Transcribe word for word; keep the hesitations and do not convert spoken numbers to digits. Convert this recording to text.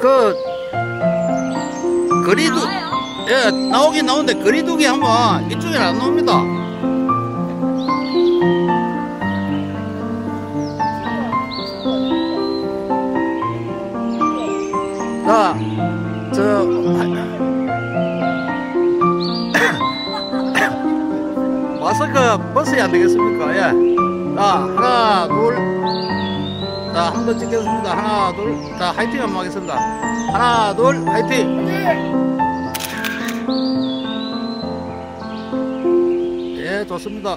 그 거리두 예 나오긴 나오는데 거리두기 한번 이쪽에는 안 나옵니다. 자, 저 마스크 벗어야 안 되겠습니까? 예. 자, 하나, 둘. 자, 한 번 찍겠습니다. 하나, 둘. 자, 화이팅 한번 하겠습니다. 하나, 둘, 화이팅! 예, 좋습니다.